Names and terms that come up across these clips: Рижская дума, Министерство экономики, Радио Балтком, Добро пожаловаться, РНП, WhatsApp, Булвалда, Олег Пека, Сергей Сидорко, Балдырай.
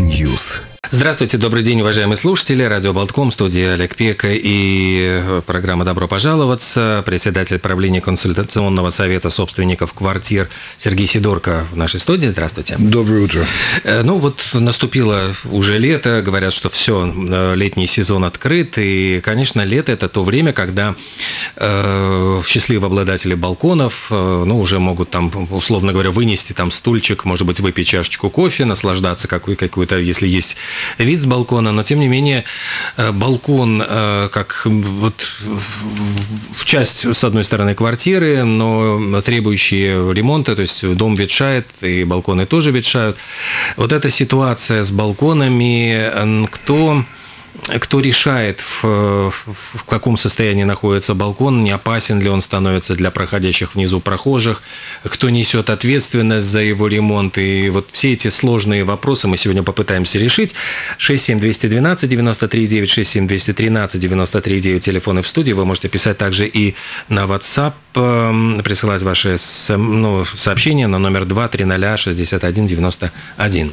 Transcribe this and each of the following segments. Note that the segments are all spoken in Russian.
News. Здравствуйте, добрый день, уважаемые слушатели. Радио Балтком, студия Олег Пека и программа «Добро пожаловаться». Председатель правления консультационного совета собственников квартир Сергей Сидорко в нашей студии. Здравствуйте. Доброе утро. Ну вот наступило уже лето, говорят, что все, летний сезон открыт. И, конечно, лето – это то время, когда счастливые обладатели балконов уже могут, там, условно говоря, вынести там стульчик, может быть, выпить чашечку кофе, наслаждаться какой-то, если есть вид с балкона, но тем не менее балкон как вот в часть, с одной стороны, квартиры, но требующие ремонта, то есть дом ветшает, и балконы тоже ветшают. Вот эта ситуация с балконами, кто решает, в каком состоянии находится балкон, не опасен ли он становится для проходящих внизу прохожих, кто несет ответственность за его ремонт. И вот все эти сложные вопросы мы сегодня попытаемся решить. 67212-93-9, 67213-93-9, телефоны в студии. Вы можете писать также и на WhatsApp, присылать ваши сообщения на номер 2-300-61-91.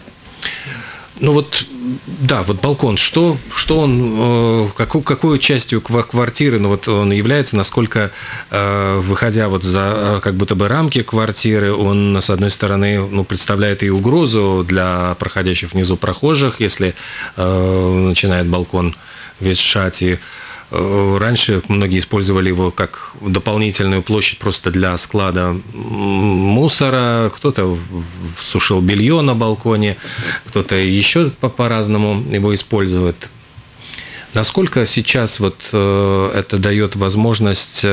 Ну вот, да, вот балкон, что он, какую частью квартиры он является, насколько, выходя вот за как будто бы рамки квартиры, он, с одной стороны, представляет и угрозу для проходящих внизу прохожих, если начинает балкон ветшать. И раньше многие использовали его как дополнительную площадь просто для склада мусора, кто-то сушил белье на балконе, кто-то еще по-разному его использует. Насколько сейчас вот это дает возможность,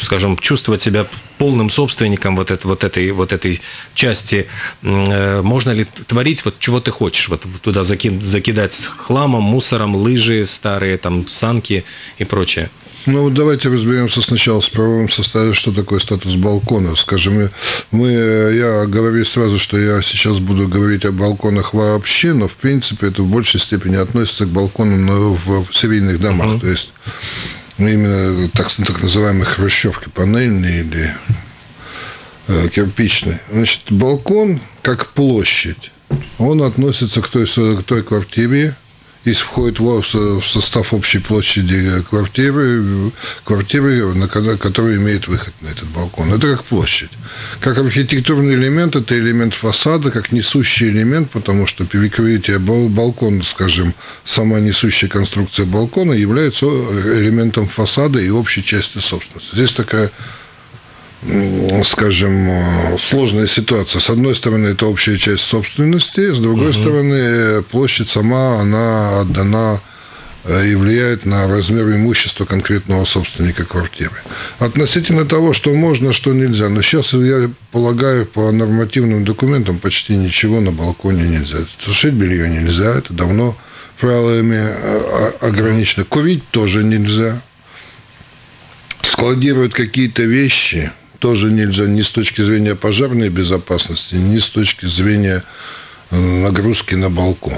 скажем, чувствовать себя полным собственником вот этой части? Можно ли творить вот чего ты хочешь? Вот туда закидать хламом, мусором, лыжи старые, там, санки и прочее. Ну, вот давайте разберемся сначала с правовым составом, что такое статус балкона. Скажем, я говорю сразу, что я сейчас буду говорить о балконах вообще, но, в принципе, это в большей степени относится к балконам в серийных домах. То есть именно так называемые хрущевки, панельные или кирпичные. Значит, балкон, как площадь, он относится к той квартире, если входит в состав общей площади квартиры, которая имеет выход на этот балкон. Это как площадь. Как архитектурный элемент, это элемент фасада, как несущий элемент, потому что перекрытие балкона, скажем, сама несущая конструкция балкона является элементом фасада и общей части собственности. Здесь такая, скажем, сложная ситуация. С одной стороны, это общая часть собственности, с другой стороны, площадь сама, она отдана и влияет на размер имущества конкретного собственника квартиры. Относительно того, что можно, что нельзя. Но сейчас, я полагаю, по нормативным документам почти ничего на балконе нельзя. Сушить белье нельзя, это давно правилами ограничено. Курить тоже нельзя. Складировать какие-то вещи тоже нельзя ни с точки зрения пожарной безопасности, ни с точки зрения нагрузки на балкон.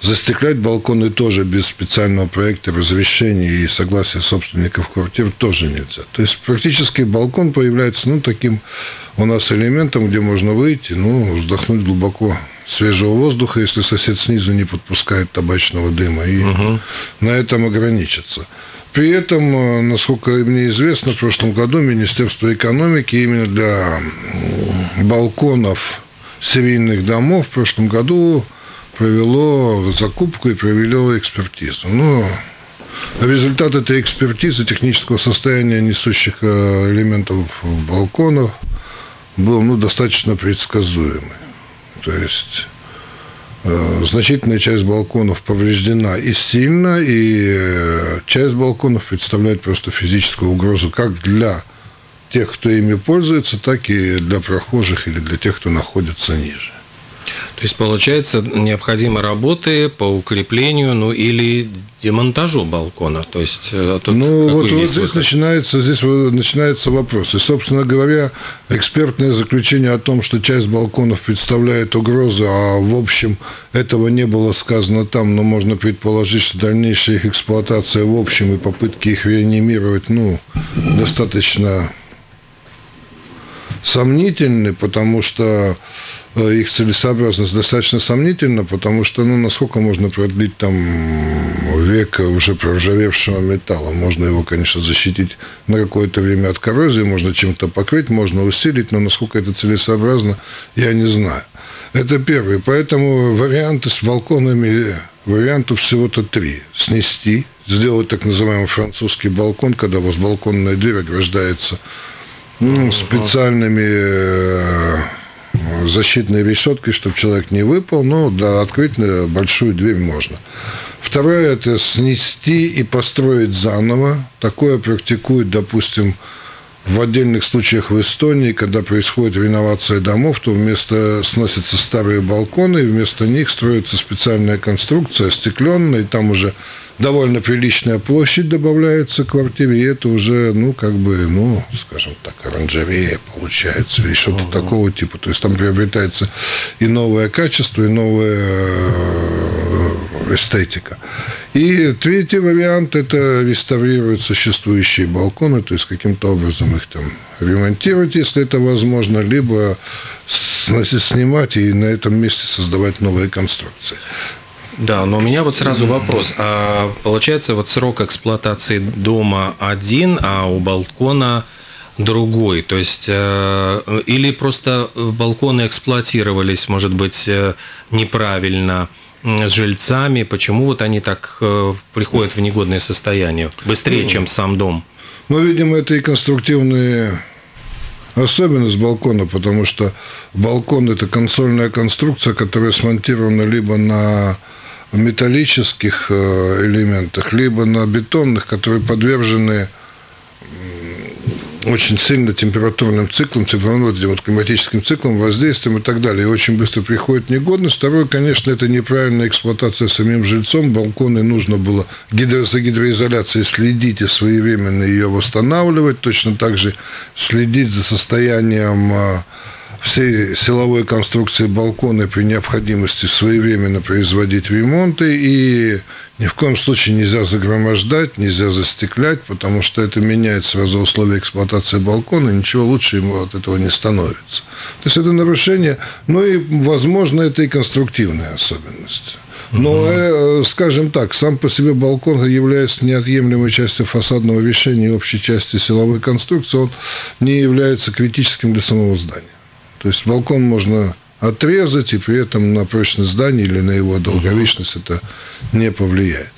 Застеклять балконы тоже без специального проекта, разрешения и согласия собственников квартир тоже нельзя. То есть практически балкон появляется таким у нас элементом, где можно выйти, вздохнуть глубоко свежего воздуха, если сосед снизу не подпускает табачного дыма, и на этом ограничиться. При этом, насколько мне известно, в прошлом году Министерство экономики именно для балконов серийных домов в прошлом году провело закупку и провело экспертизу. Результат этой экспертизы технического состояния несущих элементов балконов был достаточно предсказуемый. То есть значительная часть балконов повреждена и сильно, и часть балконов представляет просто физическую угрозу как для тех, кто ими пользуется, так и для прохожих или для тех, кто находится ниже. То есть, получается, необходимы работы по укреплению, или демонтажу балкона. То есть, здесь начинается вопрос. И, собственно говоря, экспертное заключение о том, что часть балконов представляет угрозу, а в общем этого не было сказано там, но можно предположить, что дальнейшая их эксплуатация в общем и попытки их реанимировать, достаточно сомнительны, потому что их целесообразность достаточно сомнительна, потому что, ну, насколько можно продлить там век уже проржавевшего металла? Можно его, конечно, защитить на какое-то время от коррозии, можно чем-то покрыть, можно усилить, но насколько это целесообразно, я не знаю. Это первое. Поэтому варианты с балконами, вариантов всего-то три. Снести, сделать так называемый французский балкон, когда у вас балконная дверь ограждается, ну, специальными защитной решеткой, чтобы человек не выпал, но да, открыть большую дверь можно. Второе – это снести и построить заново. Такое практикуют, допустим, в отдельных случаях в Эстонии, когда происходит реновация домов, то вместо сносятся старые балконы, и вместо них строится специальная конструкция, остекленная, и там уже довольно приличная площадь добавляется к квартире, и это уже, ну, как бы, ну, скажем так, оранжерея получается, или что-то такого типа. То есть там приобретается и новое качество, и новая эстетика. И третий вариант – это реставрировать существующие балконы, то есть каким-то образом их там ремонтировать, если это возможно, либо снимать и на этом месте создавать новые конструкции. Да, но у меня вот сразу вопрос. А получается, вот срок эксплуатации дома один, а у балкона другой. То есть, или просто балконы эксплуатировались, может быть, неправильно с жильцами, почему вот они так приходят в негодное состояние, быстрее, чем сам дом? Ну, видимо, это и конструктивные особенности балкона, потому что балкон – это консольная конструкция, которая смонтирована либо на металлических элементах, либо на бетонных, которые подвержены очень сильно температурным циклом, климатическим циклом, воздействием и так далее. И очень быстро приходит негодность. Второе, конечно, это неправильная эксплуатация самим жильцом. Балконы нужно было за гидроизоляцией следить и своевременно ее восстанавливать. Точно так же следить за состоянием всей силовой конструкции балкона, при необходимости своевременно производить ремонты, и ни в коем случае нельзя загромождать, нельзя застеклять, потому что это меняет сразу условия эксплуатации балкона, и ничего лучше ему от этого не становится. То есть это нарушение, ну и, возможно, это и конструктивная особенность. Но, скажем так, сам по себе балкон является неотъемлемой частью фасадного решения и общей части силовой конструкции, он не является критическим для самого здания. То есть балкон можно отрезать, и при этом на прочность здания или на его долговечность это не повлияет.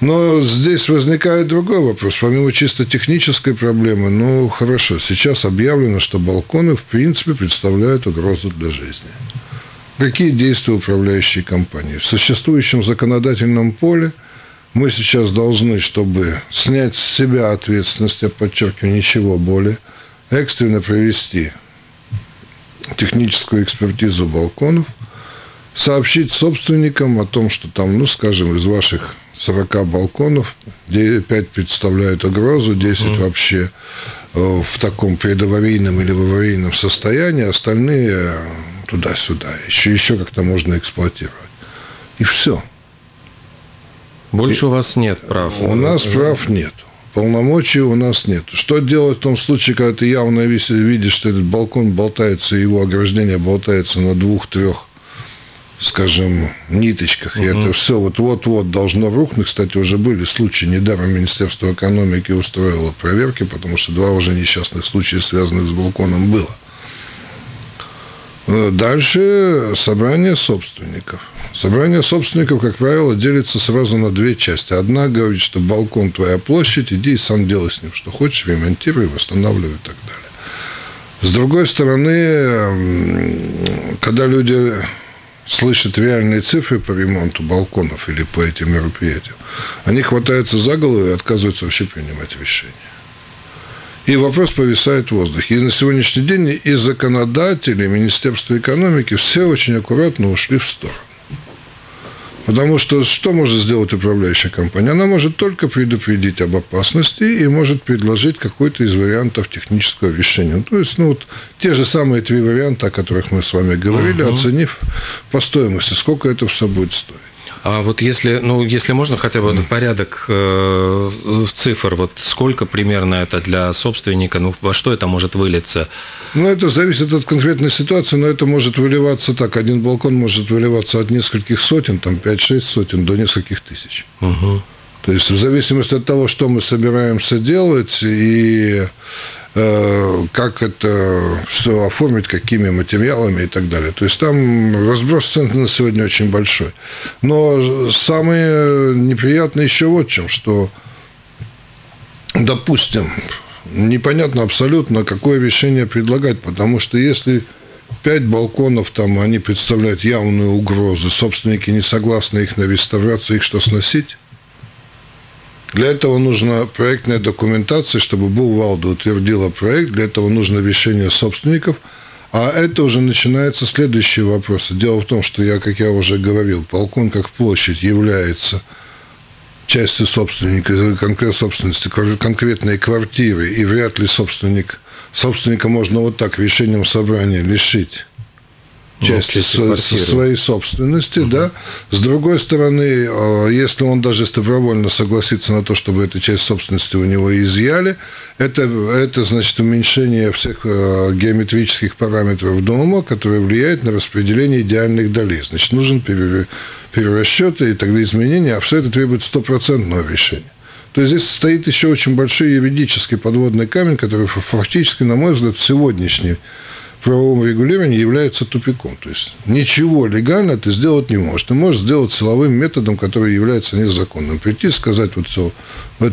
Но здесь возникает другой вопрос. Помимо чисто технической проблемы, ну, хорошо, сейчас объявлено, что балконы, в принципе, представляют угрозу для жизни. Какие действия управляющей компании? В существующем законодательном поле мы сейчас должны, чтобы снять с себя ответственность, я подчеркиваю, ничего более, экстренно провести техническую экспертизу балконов, сообщить собственникам о том, что там, ну, скажем, из ваших 40 балконов 5 представляют угрозу, 10 вообще в таком предаварийном или в аварийном состоянии, остальные туда-сюда, еще как-то можно эксплуатировать. И все. Больше у вас нет прав. У нас прав нет. Полномочий у нас нет. Что делать в том случае, когда ты явно видишь, что этот балкон болтается, его ограждение болтается на 2-3, скажем, ниточках, и это все вот-вот должно рухнуть. Кстати, уже были случаи, недаром Министерство экономики устроило проверки, потому что 2 уже несчастных случая, связанных с балконом, было. Дальше собрание собственников. Собрание собственников, как правило, делится сразу на 2 части. Одна говорит, что балкон – твоя площадь, иди и сам делай с ним, что хочешь, ремонтируй, восстанавливай и так далее. С другой стороны, когда люди слышат реальные цифры по ремонту балконов или по этим мероприятиям, они хватаются за голову и отказываются вообще принимать решения. И вопрос повисает в воздухе. И на сегодняшний день и законодатели, и Министерство экономики все очень аккуратно ушли в сторону. Потому что что может сделать управляющая компания? Она может только предупредить об опасности и может предложить какой-то из вариантов технического решения. То есть, ну, вот те же самые 3 варианта, о которых мы с вами говорили, оценив по стоимости, сколько это все будет стоить. А вот если, ну, если можно хотя бы порядок цифр, вот сколько примерно это для собственника, ну, во что это может вылиться? Ну, это зависит от конкретной ситуации, но это может выливаться так. Один балкон может выливаться от нескольких сотен, там 5-6 сотен до нескольких тысяч. Угу. То есть в зависимости от того, что мы собираемся делать и как это все оформить, какими материалами и так далее. То есть там разброс цен на сегодня очень большой. Но самое неприятное еще вот в чем, что, допустим, непонятно абсолютно, какое решение предлагать, потому что если 5 балконов, там, они представляют явную угрозу, собственники не согласны их на реставрацию, их что, сносить? Для этого нужна проектная документация, чтобы Булвалда утвердила проект, для этого нужно решение собственников, а это уже начинаются следующие вопросы. Дело в том, что я, как я уже говорил, балкон как площадь является частью собственника, собственности, конкретной квартиры, и вряд ли собственника можно вот так решением собрания лишить части своей собственности, да. С другой стороны, если он даже добровольно согласится на то, чтобы эту часть собственности у него изъяли, это значит уменьшение всех геометрических параметров дома, которые влияют на распределение идеальных долей. Значит, нужен перерасчет и тогда изменения, а все это требует стопроцентного решения. То есть здесь стоит еще очень большой юридический подводный камень, который фактически, на мой взгляд, сегодняшний правовому регулированию является тупиком. То есть ничего легально ты сделать не можешь. Ты можешь сделать силовым методом, который является незаконным. Прийти, сказать, вот все,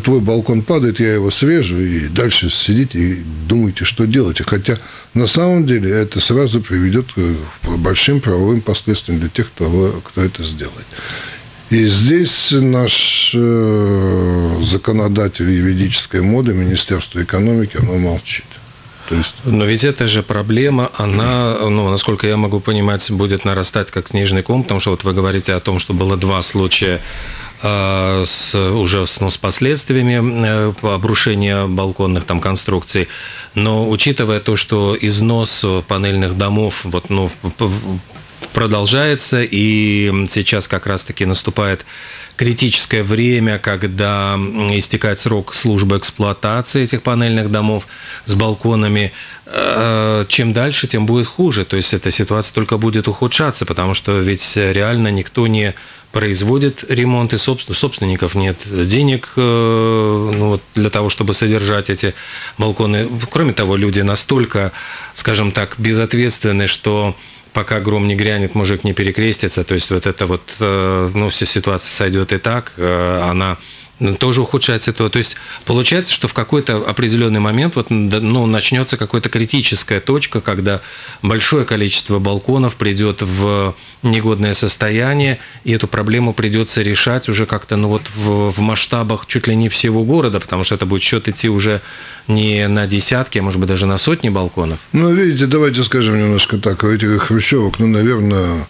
твой балкон падает, я его срежу, и дальше сидите и думайте, что делать. Хотя на самом деле это сразу приведет к большим правовым последствиям для тех, кто это сделает. И здесь наш законодатель юридической моды, Министерство экономики, оно молчит. Но ведь эта же проблема, она, ну, насколько я могу понимать, будет нарастать как снежный ком, потому что вот вы говорите о том, что было 2 случая с последствиями обрушения балконных там конструкций. Но учитывая то, что износ панельных домов вот, ну, продолжается, и сейчас как раз-таки наступает критическое время, когда истекает срок службы эксплуатации этих панельных домов с балконами. Чем дальше, тем будет хуже. То есть эта ситуация только будет ухудшаться, потому что ведь реально никто не производит ремонт, и собственников нет денег, ну, для того, чтобы содержать эти балконы. Кроме того, люди настолько, скажем так, безответственны, что пока гром не грянет, мужик не перекрестится. То есть вот эта вот, ну, вся ситуация сойдет и так, она тоже ухудшается. То есть получается, что в какой-то определенный момент вот, ну, начнется какая-то критическая точка, когда большое количество балконов придет в негодное состояние, и эту проблему придется решать уже как-то, ну, вот в масштабах чуть ли не всего города, потому что это будет счет идти уже не на десятки, а может быть даже на сотни балконов. Ну, видите, давайте скажем немножко так, у этих хрущевок, ну, наверное,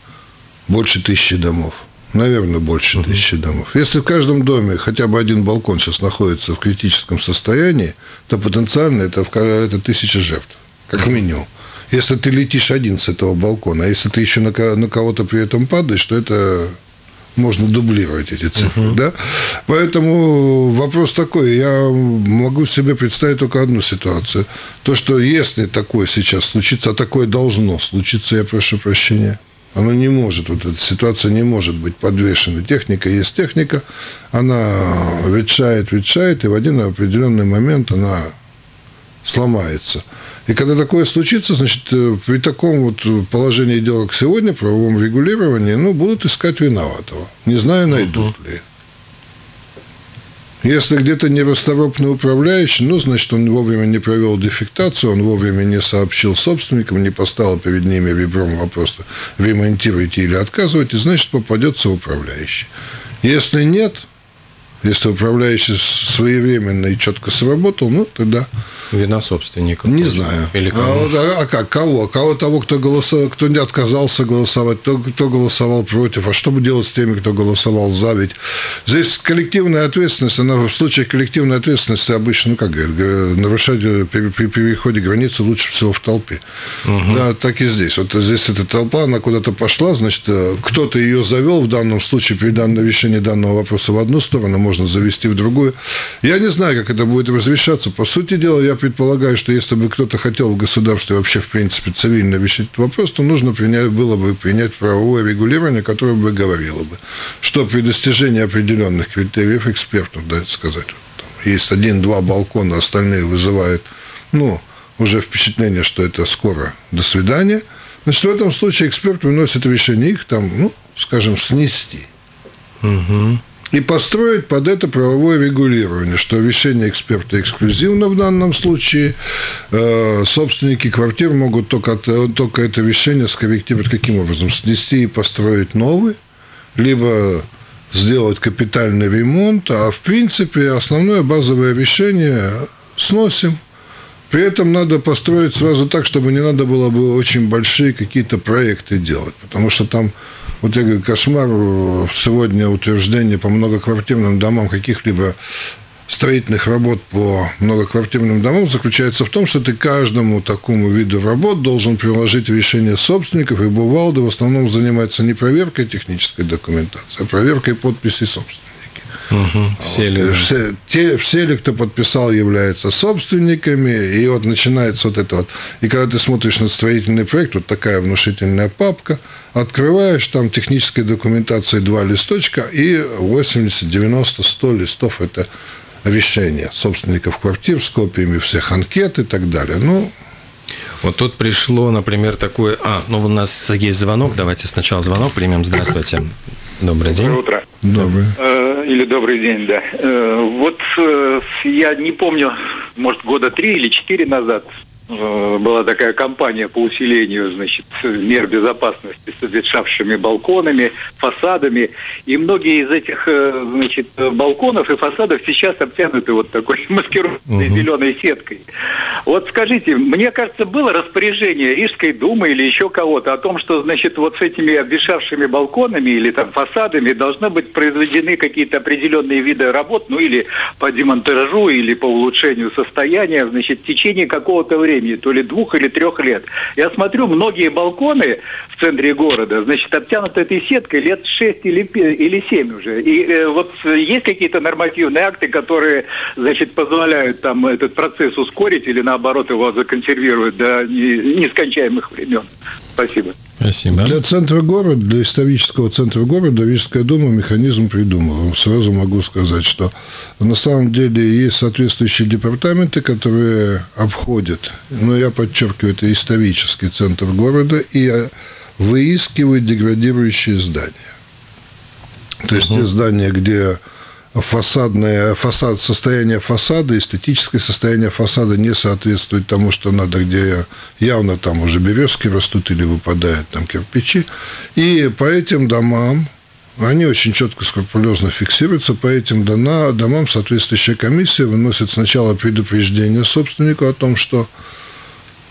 больше 1000 домов. Наверное, больше 1000 домов. Если в каждом доме хотя бы один балкон сейчас находится в критическом состоянии, то потенциально это 1000 жертв, как минимум. Если ты летишь один с этого балкона, а если ты еще на кого-то при этом падаешь, то это можно дублировать эти цифры. Да? Поэтому вопрос такой. Я могу себе представить только одну ситуацию. То, что если такое сейчас случится, а такое должно случиться, я прошу прощения, оно не может, вот эта ситуация не может быть подвешена. Техника есть техника, она ветшает, и в один определенный момент она сломается. И когда такое случится, значит, при таком вот положении дел, как сегодня, правовом регулировании, ну, будут искать виноватого. Не знаю, найдут ли. Если где-то нерасторопный управляющий, ну, значит, он вовремя не провел дефектацию, он вовремя не сообщил собственникам, не поставил перед ними ребром вопроса, ремонтируйте или отказывайте, значит, попадется управляющий. Если нет, Если управляющий своевременно и четко сработал, ну, тогда... Вина собственника. Не знаю. Или кого? А как? Кого? Кого того, кто голосовал, кто не отказался голосовать, кто голосовал против. А что бы делать с теми, кто голосовал за? Ведь здесь коллективная ответственность, она в случае коллективной ответственности обычно, ну, как говорят, нарушать при переходе границы лучше всего в толпе. Угу. Да, так и здесь. Вот здесь эта толпа, она куда-то пошла, значит, кто-то ее завел в данном случае при решении данного вопроса в одну сторону, можно завести в другую. Я не знаю, как это будет разрешаться. По сути дела, я предполагаю, что если бы кто-то хотел в государстве вообще, в принципе, цивильно решить этот вопрос, то нужно было бы принять правовое регулирование, которое бы говорило бы, что при достижении определенных критериев экспертов, да, сказать, вот, там, есть один-два балкона, остальные вызывают, ну, уже впечатление, что это скоро, до свидания. Значит, в этом случае эксперт выносит решение их, там, ну, скажем, снести. Угу. И построить под это правовое регулирование, что решение эксперта эксклюзивно в данном случае. Собственники квартир могут только это решение скорректировать. Каким образом? Снести и построить новый, либо сделать капитальный ремонт. А в принципе основное базовое решение сносим. При этом надо построить сразу так, чтобы не надо было бы очень большие какие-то проекты делать. Потому что там, вот я говорю, кошмар сегодня утверждение по многоквартирным домам каких-либо строительных работ по многоквартирным домам заключается в том, что ты каждому такому виду работ должен приложить решение собственников, и Булвалда в основном занимается не проверкой технической документации, а проверкой подписей собственников. Угу. Все ли, кто подписал, являются собственниками. И вот начинается вот это вот. И когда ты смотришь на строительный проект, вот такая внушительная папка, открываешь, там технической документации 2 листочка и 80, 90, 100 листов. Это решение собственников квартир с копиями всех анкет и так далее. Ну... Вот тут пришло, например, такое... у нас есть звонок. Давайте сначала звонок примем. Здравствуйте. Добрый день. Доброе утро. Доброе. Или добрый день, да. Вот я не помню, может, года 3 или 4 назад была такая кампания по усилению, значит, мер безопасности с обветшавшими балконами, фасадами. И многие из этих, значит, балконов и фасадов сейчас обтянуты вот такой маскирующей зеленой сеткой. Вот скажите, мне кажется, было распоряжение Рижской думы или еще кого-то о том, что, значит, вот с этими обветшавшими балконами или там фасадами должны быть произведены какие-то определенные виды работ, ну или по демонтажу, или по улучшению состояния, значит, в течение какого-то времени. То ли 2 или 3 лет. Я смотрю, многие балконы в центре города, значит, обтянуты этой сеткой лет 6 или 7 уже. И вот есть какие-то нормативные акты, которые, значит, позволяют там этот процесс ускорить или наоборот его законсервируют до нескончаемых времен. Спасибо. Спасибо. Для центра города, для исторического центра города Рижская дума механизм придумала. Сразу могу сказать, что на самом деле есть соответствующие департаменты, которые обходят, но я подчеркиваю, это исторический центр города, и выискивают деградирующие здания. То есть те здания, где состояние фасада, эстетическое состояние фасада не соответствует тому, что надо, где явно там уже березки растут или выпадают там кирпичи. И по этим домам, они очень четко, скрупулезно фиксируются, по этим домам соответствующая комиссия выносит сначала предупреждение собственнику о том, что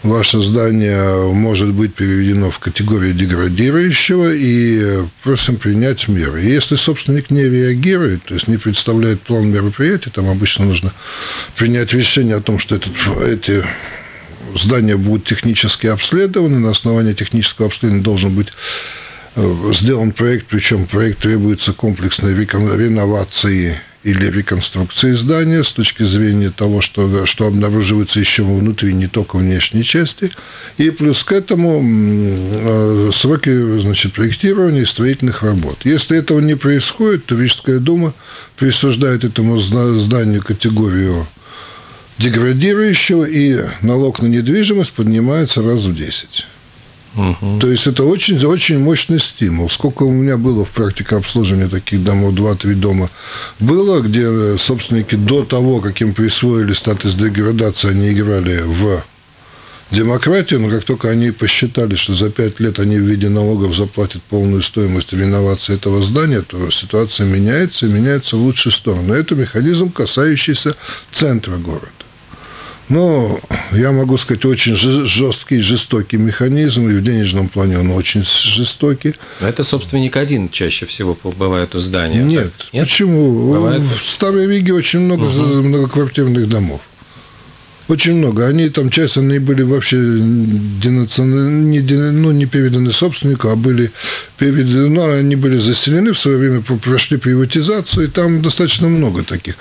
ваше здание может быть переведено в категорию деградирующего, и просим принять меры. Если собственник не реагирует, то есть не представляет план мероприятий, там обычно нужно принять решение о том, что эти здания будут технически обследованы, на основании технического обследования должен быть сделан проект, причем проект требуется комплексной реновации или реконструкции здания с точки зрения того, что обнаруживается еще внутри, не только внешней части. И плюс к этому сроки, значит, проектирования и строительных работ. Если этого не происходит, то Рижская дума присуждает этому зданию категорию деградирующего, и налог на недвижимость поднимается раз в 10. Угу. То есть это очень-очень мощный стимул. Сколько у меня было в практике обслуживания таких домов, 2-3 дома было, где собственники до того, как им присвоили статус деградации, они играли в демократию, но как только они посчитали, что за 5 лет они в виде налогов заплатят полную стоимость реновации этого здания, то ситуация меняется и меняется в лучшую сторону. Это механизм, касающийся центра города. Но я могу сказать, очень жесткий, жестокий механизм, и в денежном плане он очень жестокий. Но это собственник один чаще всего бывает у здания. Нет, нет? Почему? Бывает... В Старой Риге очень много многоквартирных домов. Очень много. Они там, часть, они были вообще не переданы собственнику, а были переданы, но они были заселены, в свое время прошли приватизацию, и там достаточно много таких.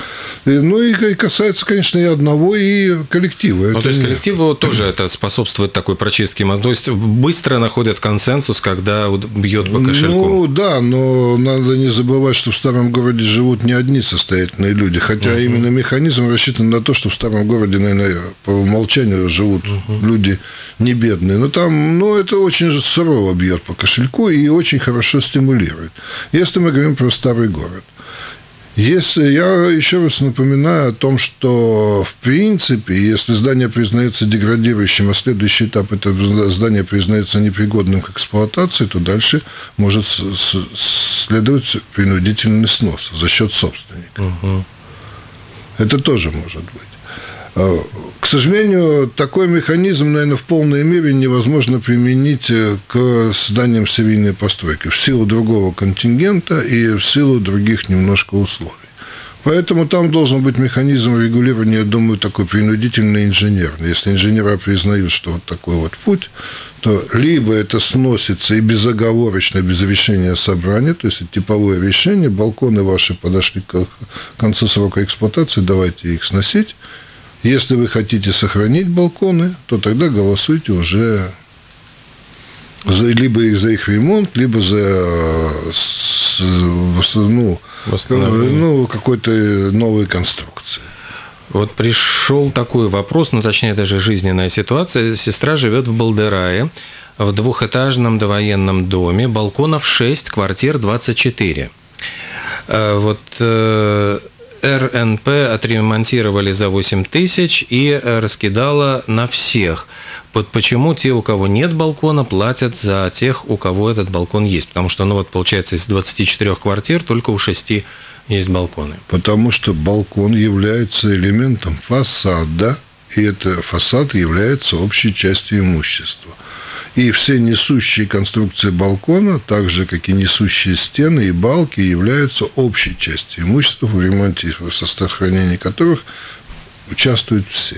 Ну, и касается, конечно, и одного, и коллектива. Ну, то есть, коллективу тоже это способствует такой прочистке мозгов. То есть, быстро находят консенсус, когда бьет по кошельку. Ну, да, но надо не забывать, что в старом городе живут не одни состоятельные люди, хотя именно механизм рассчитан на то, что в старом городе, наверное, по умолчанию живут люди не бедные. Но там, ну, это очень сурово бьет по кошельку и очень хорошо стимулирует. Если мы говорим про старый город. Если, я еще раз напоминаю о том, что, в принципе, если здание признается деградирующим, а следующий этап – это здание признается непригодным к эксплуатации, то дальше может следовать принудительный снос за счет собственника. Это тоже может быть. К сожалению, такой механизм, наверное, в полной мере невозможно применить к зданиям цивильной постройки в силу другого контингента и в силу других немножко условий. Поэтому там должен быть механизм регулирования, я думаю, такой принудительный инженерный. Если инженера признают, что вот такой вот путь, то либо это сносится и безоговорочно, без решения собрания, то есть типовое решение, балконы ваши подошли к концу срока эксплуатации, давайте их сносить. Если вы хотите сохранить балконы, то тогда голосуйте уже за, либо за их ремонт, либо за какой-то новой конструкции. Вот пришел такой вопрос, ну, точнее, даже жизненная ситуация. Сестра живет в Балдырае, в двухэтажном довоенном доме, балконов 6, квартир 24. РНП отремонтировали за 8 тысяч и раскидала на всех. Почему те, у кого нет балкона, платят за тех, у кого этот балкон есть? Потому что, ну вот, получается, из 24 квартир только у 6 есть балконы. Потому что балкон является элементом фасада, и этот фасад является общей частью имущества. И все несущие конструкции балкона, так же, как и несущие стены и балки, являются общей частью имущества, в ремонте и сохранении которых участвуют все.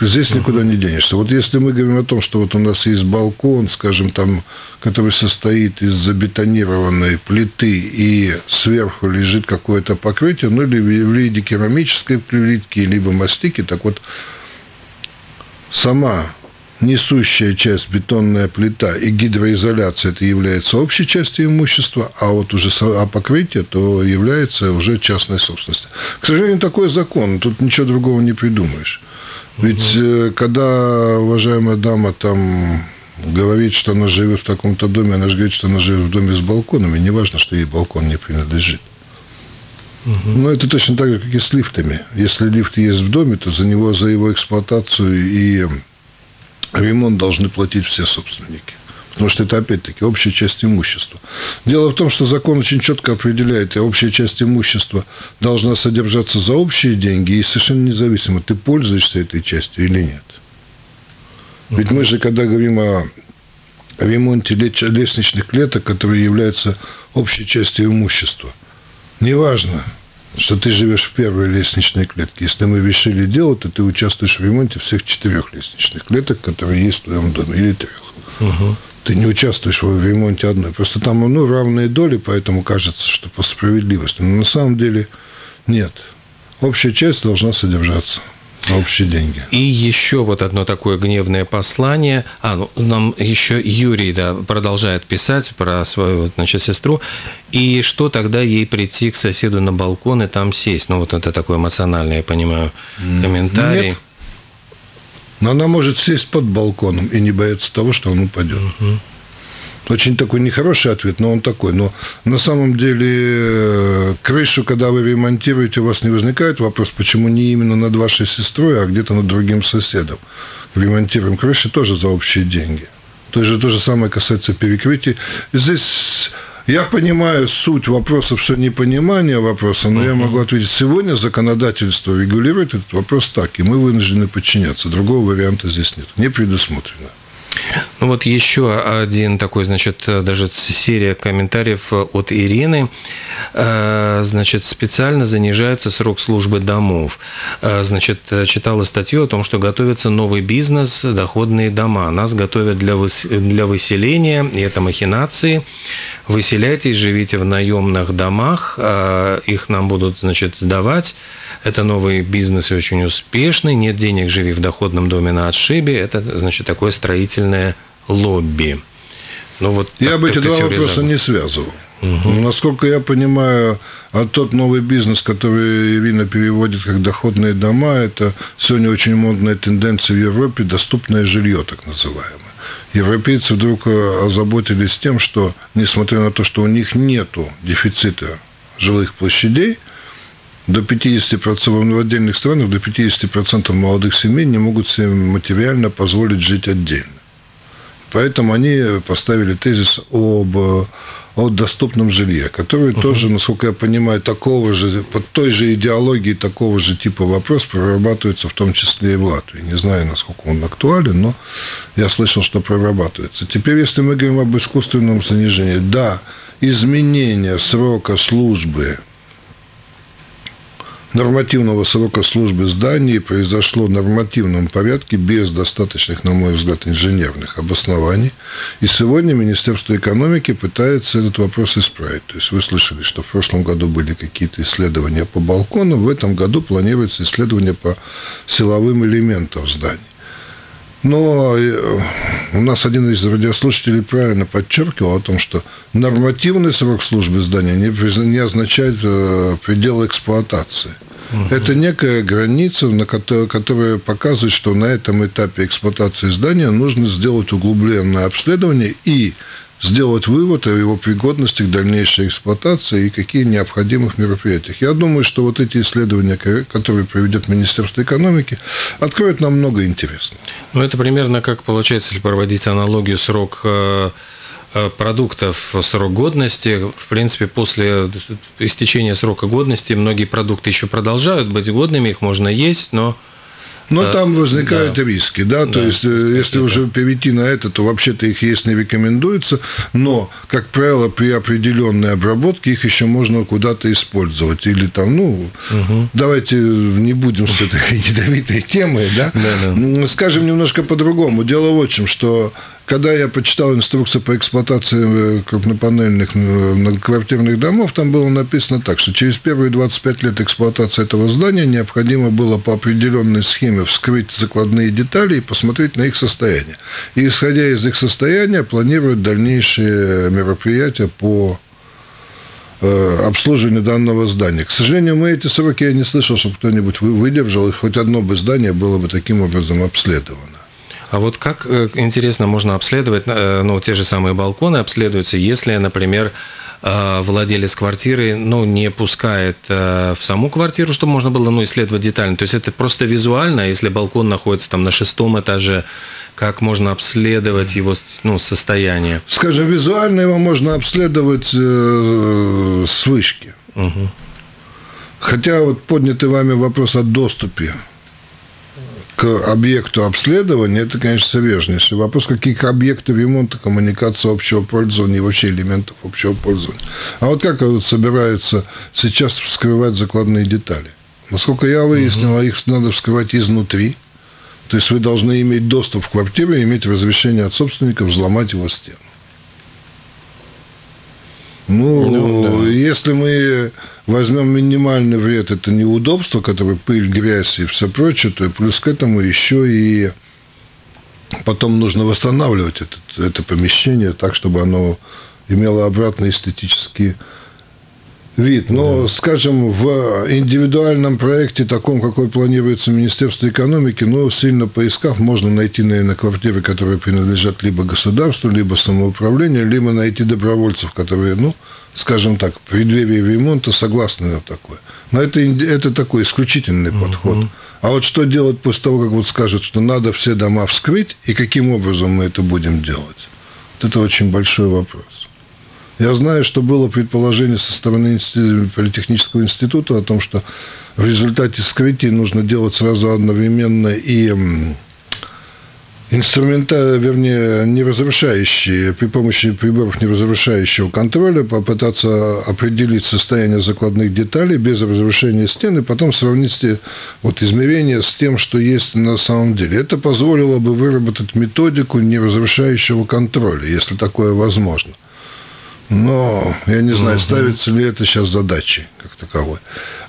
Здесь никуда не денешься. Вот если мы говорим о том, что вот у нас есть балкон, скажем, там, который состоит из забетонированной плиты, и сверху лежит какое-то покрытие, ну, или в виде керамической плитки, либо мастики, так вот, сама несущая часть, бетонная плита и гидроизоляция, это является общей частью имущества, а вот уже покрытие, то является уже частной собственностью. К сожалению, такой закон, тут ничего другого не придумаешь. Ведь когда уважаемая дама там говорит, что она живет в таком-то доме, она же говорит, что она живет в доме с балконами, неважно, что ей балкон не принадлежит. Но это точно так же, как и с лифтами. Если лифт есть в доме, то за него, за его эксплуатацию и ремонт должны платить все собственники, потому что это, опять-таки, общая часть имущества. Дело в том, что закон очень четко определяет, и общая часть имущества должна содержаться за общие деньги, и совершенно независимо, ты пользуешься этой частью или нет. Ведь мы же, когда говорим о ремонте лестничных клеток, которые являются общей частью имущества, неважно, что ты живешь в первой лестничной клетке. Если мы решили делать, то ты участвуешь в ремонте всех 4 лестничных клеток, которые есть в твоем доме, или 3. Ты не участвуешь в ремонте одной. Просто там, ну, равные доли, поэтому кажется, что по справедливости. Но на самом деле нет. Общая часть должна содержаться на общие деньги. И еще вот одно такое гневное послание. Ну, нам еще Юрий, да, продолжает писать про свою, значит, сестру. И что тогда ей прийти к соседу на балкон и там сесть? Ну, вот это такой эмоциональный, я понимаю, комментарий. Нет. Но она может сесть под балконом и не бояться того, что он упадет. Очень такой нехороший ответ, но он такой. Но на самом деле крышу, когда вы ремонтируете, у вас не возникает вопрос, почему не именно над вашей сестрой, а где-то над другим соседом. Ремонтируем крыши тоже за общие деньги. То же самое касается перекрытий. Здесь я понимаю суть вопроса, все непонимание вопроса, но я могу ответить. Сегодня законодательство регулирует этот вопрос так, и мы вынуждены подчиняться. Другого варианта здесь нет. Не предусмотрено. Ну вот еще один такой, значит, даже серия комментариев от Ирины. Значит, специально занижается срок службы домов. Значит, читала статью о том, что готовится новый бизнес, доходные дома. Нас готовят для выселения, и это махинации. Выселяйтесь, живите в наемных домах, их нам будут, значит, сдавать. Это новый бизнес и очень успешный. Нет денег, живи в доходном доме на отшибе. Это, значит, такое строительное лобби. Ну, вот я бы эти два вопроса не связывал. Угу. Насколько я понимаю, тот новый бизнес, который Ирина переводит как доходные дома, это сегодня очень модная тенденция в Европе, доступное жилье, так называемое. Европейцы вдруг озаботились тем, что, несмотря на то, что у них нет дефицита жилых площадей, до 50% в отдельных странах, до 50% молодых семей не могут себе материально позволить жить отдельно. Поэтому они поставили тезис о доступном жилье, который тоже, насколько я понимаю, такого же, под той же идеологией, такого же типа вопрос прорабатывается в том числе и в Латвии. Не знаю, насколько он актуален, но я слышал, что прорабатывается. Теперь, если мы говорим об искусственном занижении, да, изменение срока службы, нормативного срока службы зданий произошло в нормативном порядке без достаточных, на мой взгляд, инженерных обоснований. И сегодня Министерство экономики пытается этот вопрос исправить. То есть вы слышали, что в прошлом году были какие-то исследования по балконам, в этом году планируется исследование по силовым элементам зданий. Но у нас один из радиослушателей правильно подчеркивал о том, что нормативный срок службы здания не означает предел эксплуатации. Это некая граница, которая показывает, что на этом этапе эксплуатации здания нужно сделать углубленное обследование и сделать вывод о его пригодности к дальнейшей эксплуатации и какие необходимых мероприятиях. Я думаю, что вот эти исследования, которые проведет Министерство экономики, откроют нам много интересного. Ну, это примерно как получается, если проводить аналогию срок продуктов, срок годности. В принципе, после истечения срока годности многие продукты еще продолжают быть годными, их можно есть, но... Но да, там возникают риски, да, то есть, если уже перейти на это, то вообще-то их есть не рекомендуется, но, как правило, при определенной обработке их еще можно куда-то использовать, или там, давайте не будем с этой ядовитой темой, да, скажем немножко по-другому. Дело вот в чем, что когда я почитал инструкцию по эксплуатации крупнопанельных многоквартирных домов, там было написано так, что через первые 25 лет эксплуатации этого здания необходимо было по определенной схеме вскрыть закладные детали и посмотреть на их состояние. И, исходя из их состояния, планировать дальнейшие мероприятия по обслуживанию данного здания. К сожалению, мы эти сроки, я не слышал, чтобы кто-нибудь выдержал, и хоть одно бы здание было бы таким образом обследовано. А вот как, интересно, можно обследовать, ну, те же самые балконы обследуются, если, например, владелец квартиры, ну, не пускает в саму квартиру, чтобы можно было, ну, исследовать детально. То есть это просто визуально, если балкон находится там на 6-м этаже, как можно обследовать его, ну, состояние? Скажем, визуально его можно обследовать с вышки. Угу. Хотя вот поднятый вами вопрос о доступе к объекту обследования, это, конечно, серьезнейший вопрос, каких объектов ремонта, коммуникации общего пользования и вообще элементов общего пользования. А вот как вот собираются сейчас вскрывать закладные детали? Насколько я выяснил, их надо вскрывать изнутри. То есть вы должны иметь доступ в квартиру и иметь разрешение от собственника взломать его стену. Ну, если мы возьмем минимальный вред, это неудобство, которое пыль, грязь и все прочее, то плюс к этому еще и потом нужно восстанавливать это помещение так, чтобы оно имело обратный эстетический вид. Но, скажем, в индивидуальном проекте, таком, какой планируется Министерство экономики, ну, сильно поискав, можно найти, наверное, квартиры, которые принадлежат либо государству, либо самоуправлению, либо найти добровольцев, которые, ну, скажем так, в преддверии ремонта согласны на такое. Но это такой исключительный подход. А вот что делать после того, как вот скажут, что надо все дома вскрыть, и каким образом мы это будем делать? Вот это очень большой вопрос. Я знаю, что было предположение со стороны Политехнического института о том, что в результате вскрытия нужно делать сразу одновременно и при помощи приборов неразрушающего контроля попытаться определить состояние закладных деталей без разрушения стен и потом сравнить вот измерения с тем, что есть на самом деле. Это позволило бы выработать методику неразрушающего контроля, если такое возможно. Но я не знаю, ставится ли это сейчас задачей как таковой.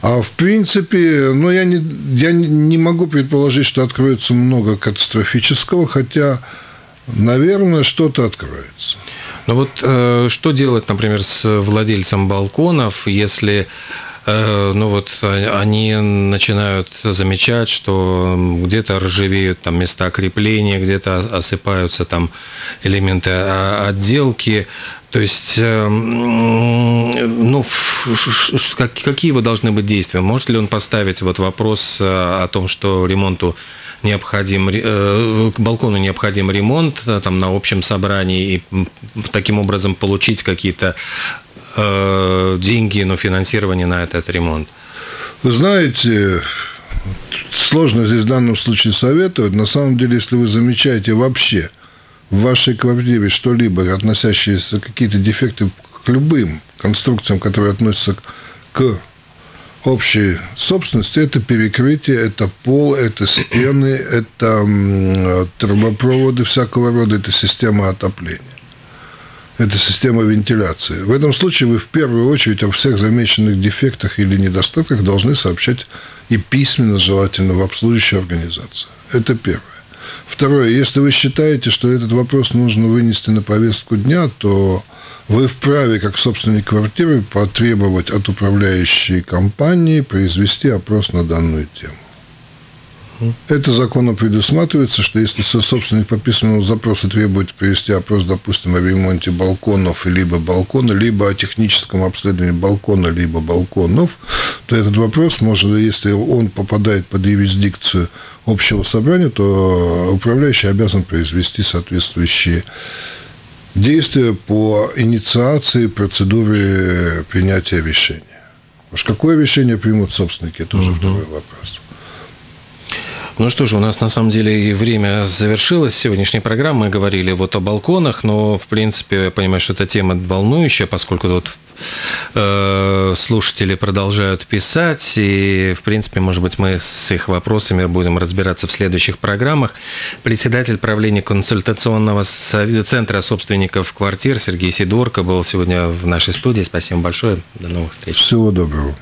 А в принципе, ну, я не могу предположить, что откроется много катастрофического, хотя, наверное, что-то откроется. Ну вот что делать, например, с владельцем балконов, если ну вот они начинают замечать, что где-то ржавеют там места крепления, где-то осыпаются там элементы отделки. То есть, ну, какие его должны быть действия? Может ли он поставить вот вопрос о том, что ремонту необходим, к балкону необходим ремонт там, на общем собрании, и таким образом получить какие-то деньги, но финансирование на этот ремонт? Вы знаете, сложно здесь в данном случае советовать. На самом деле, если вы замечаете вообще в вашей квартире что-либо, относящиеся какие-то дефекты к любым конструкциям, которые относятся к общей собственности, это перекрытие, это пол, это стены, это трубопроводы всякого рода, это система отопления, это система вентиляции. В этом случае вы в первую очередь о всех замеченных дефектах или недостатках должны сообщать и письменно, желательно, в обслуживающую организацию. Это первое. Второе, если вы считаете, что этот вопрос нужно вынести на повестку дня, то вы вправе, как собственник квартиры, потребовать от управляющей компании произвести опрос на данную тему. Это законом предусматривается, что если собственник по письменному запросу требует провести опрос, допустим, о ремонте балконов, либо балкона, либо о техническом обследовании балкона, либо балконов, то этот вопрос, может, если он попадает под юрисдикцию общего собрания, то управляющий обязан произвести соответствующие действия по инициации процедуры принятия решения. Уж какое решение примут собственники, это уже второй вопрос. Ну что же, у нас на самом деле и время завершилось. Сегодняшняя программа, мы говорили вот о балконах, но, в принципе, я понимаю, что эта тема волнующая, поскольку тут слушатели продолжают писать, и, в принципе, может быть, мы с их вопросами будем разбираться в следующих программах. Председатель правления консультационного центра собственников квартир Сергей Сидорко был сегодня в нашей студии. Спасибо большое. До новых встреч. Всего доброго.